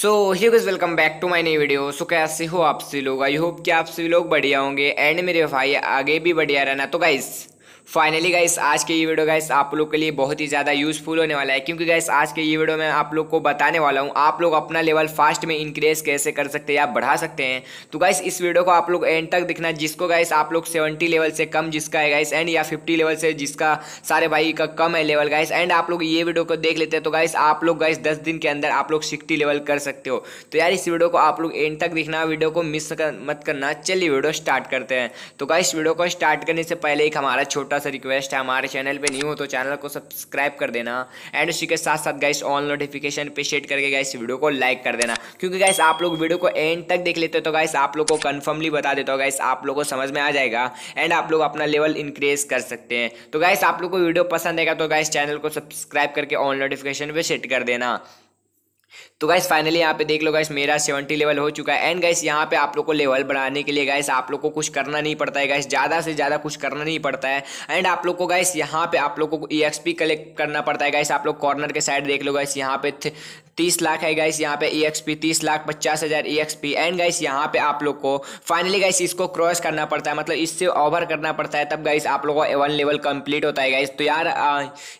So hello guys, welcome back to my नई video. So कैसे हो आप सभी लोग? आई होप कि आप सभी लोग बढ़िया होंगे एंड मेरे भाई आगे भी बढ़िया रहना। तो गाइस फाइनली गाइस आज के ये वीडियो गाइस आप लोग के लिए बहुत ही ज़्यादा यूज़फुल होने वाला है, क्योंकि गाइस आज के ये वीडियो में आप लोग को बताने वाला हूँ आप लोग अपना लेवल फास्ट में इंक्रीज कैसे कर सकते हैं या बढ़ा सकते हैं। तो गाइस इस वीडियो को आप लोग एंड तक देखना, जिसको गाइस आप लोग 70 लेवल से कम जिसका है गाइस एंड या 50 लेवल से जिसका सारे भाई का कम है लेवल गाइस एंड आप लोग ये वीडियो को देख लेते हैं तो गाइस आप लोग गाइस 10 दिन के अंदर आप लोग 60 लेवल कर सकते हो। तो यार इस वीडियो को आप लोग एंड तक देखना, वीडियो को मिस मत करना। चलिए वीडियो स्टार्ट करते हैं। तो गाइस वीडियो को स्टार्ट करने से पहले एक हमारा छोटा से रिक्वेस्ट है, हमारे चैनल पे न्यू हो तो चैनल को सब्सक्राइब कर देना एंड उसी के साथ साथ गाइस ऑल नोटिफिकेशन पे सेट करके गाइस वीडियो को लाइक कर देना, क्योंकि गाइस आप लोग वीडियो को एंड तक देख लेते हो तो गाइस आप लोग को कंफर्मली बता देता हूं गाइस आप लोग को समझ में आ जाएगा एंड आप लोग अपना लेवल इंक्रीज कर सकते हैं। तो गाइस आप लोग को वीडियो पसंद आएगा तो गाइस चैनल को सब्सक्राइब करके ऑल नोटिफिकेशन पे सेट कर देना। तो गाइस फाइनली यहाँ पे देख लो गाइस मेरा 70 लेवल हो चुका है एंड गाइस यहाँ पे आप लोग को लेवल बढ़ाने के लिए गाइस आप लोग को कुछ करना नहीं पड़ता है गाइस, ज़्यादा से ज़्यादा कुछ करना नहीं पड़ता है एंड आप लोग को गाइस यहाँ पे आप लोग को EXP कलेक्ट करना पड़ता है गाइस। आप लोग कॉर्नर के साइड देख लो गाइस, यहाँ पे 30 लाख है गाइस, यहाँ पे EXP 30,50,000 EXP एंड गाइस यहाँ पे आप लोग को फाइनली गाइस इसको क्रॉस करना पड़ता है, मतलब इससे ओवर करना पड़ता है तब गाइस आप लोगों का 1 लेवल कंप्लीट होता है गाइस। तो यार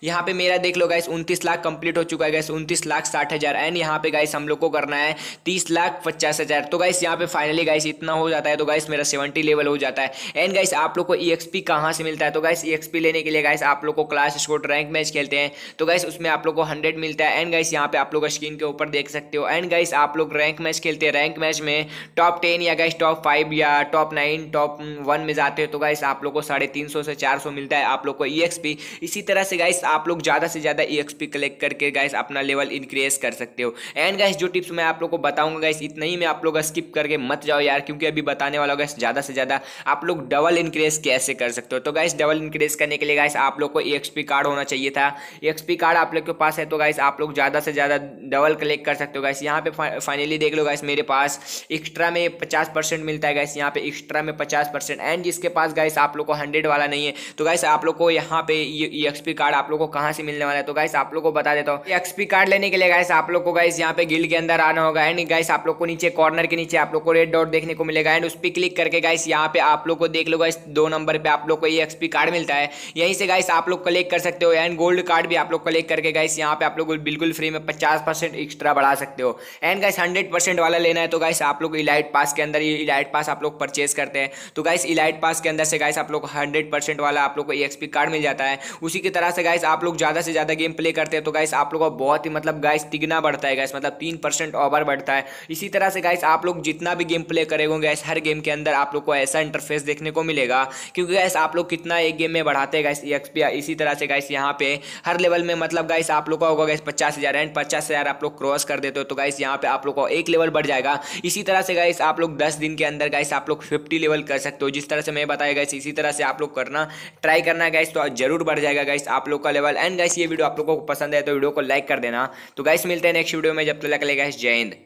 यहाँ पे मेरा देख लो गाइस 29 लाख कंप्लीट हो चुका है गाइस, 29,60,000 एंड यहाँ पे गाइस हम लोग को करना है 30,50,000। तो गाइस यहाँ पे फाइनली गाइस इतना हो जाता है तो गाइस मेरा 70 लेवल हो जाता है एंड गाइस आप लोग को EXP कहाँ से मिलता है? तो गाइस EXP लेने के लिए गाइस आप लोग को क्लास स्पोर्ट रैंक मैच खेलते हैं तो गाइस उसमें आप लोग को 100 मिलता है एंड गाइस यहाँ पे आप लोग का के ऊपर देख सकते हो एंड गाइस आप लोग रैंक मैच खेलते हैं। रैंक मैच में टॉप 10 या गाइस टॉप 5 या टॉप 9 टॉप 1 में जाते हो तो गाइस आप लोग को 350 से 400 मिलता है आप लोग को EXP। इसी तरह से गाइस आप लोग ज़्यादा से ज़्यादा EXP कलेक्ट करके गाइस अपना लेवल इंक्रीज कर सकते हो एंड गाइस जो टिप्स मैं आप लोग को बताऊंगा गाइस इतना ही मैं आप लोग स्किप करके मत जाओ यार, क्योंकि अभी बताने वाला गाइस ज़्यादा से ज़्यादा आप लोग डबल इंक्रीज कैसे कर सकते हो। तो गाइस डबल इंक्रीज करने के लिए गाइस आप लोग को EXP कार्ड होना चाहिए था। EXP कार्ड आप लोग के पास है तो गाइस आप लोग ज़्यादा से ज़्यादा डबल कलेक्ट कर सकते हो गाइस। यहाँ पे फाइनली देख लो गाइस मेरे पास एक्स्ट्रा में 50% मिलता है गाइस, यहाँ पे एक्स्ट्रा में 50% एंड जिसके पास गाइस आप लोग को 100 वाला नहीं है तो गाइस आप लोग को यहाँ पे EXP कार्ड आप लोग को कहाँ से मिलने वाला है? तो गाइस आप लोग को बता देता हूँ, EXP कार्ड लेने के लिए गाइस आप लोग को गाइस यहाँ पे गिल्ड के अंदर आना होगा एंड गाइस आप लोग को नीचे कॉर्नर के नीचे आप लोग को रेड डॉट देखने को मिलेगा एंड उस पर क्लिक करके गाइस यहाँ पे आप लोग को देख लो गाइस 2 नंबर पे आप लोग को EXP कार्ड मिलता है, यहीं से गाइस आप लोग कलेक्ट कर सकते हो एंड गोल्ड कार्ड भी आप लोग कलेक्ट करके गाइस यहाँ पे आप लोग बिल्कुल फ्री में 50% एक्स्ट्रा बढ़ा सकते हो एंड गाइस 100% वाला लेना है तो गाइस आप लोग इलाइट पास के अंदर, ये इलाइट पास आप लोग परचेज करते हैं तो गाइस इलाइट पास के अंदर से गाइस आप लोग 100% वाला आप लोग को EXP कार्ड मिल जाता है। उसी की तरह से गाइस आप लोग ज़्यादा से ज़्यादा गेम प्ले करते हैं तो गाइस आप लोग का बहुत ही मतलब गाइस तिगना बढ़ता है गाइस, मतलब 3% ओवर बढ़ता है। इसी तरह से गाइस आप लोग जितना भी गेम प्ले करेंगे गाइस हर गेम के अंदर आप लोग को ऐसा इंटरफेस देखने को मिलेगा, क्योंकि गाइस आप लोग कितना एक गेम में बढ़ाते हैं गाइस EXP। इसी तरह से गाइस यहाँ पे हर लेवल में मतलब गाइस आप लोग का होगा गाइस 50,000 एंड 50,000 आप लोग क्रॉस कर देते हो तो गाइस यहाँ पे आप लोग को 1 लेवल बढ़ जाएगा। इसी तरह से गाइस आप लोग 10 दिन के अंदर गाइस आप लोग 50 लेवल कर सकते हो, जिस तरह से मैं बताया गाइस इसी तरह से आप लोग करना ट्राई करना गाइस, तो जरूर बढ़ जाएगा गाइस आप लोग का लेवल। एंड गाइस ये वीडियो आप लोगों को पसंद है तो वीडियो को लाइक कर देना। तो गाइस मिलते हैं नेक्स्ट वीडियो में, जब तक के लिए गाइस जय हिंद।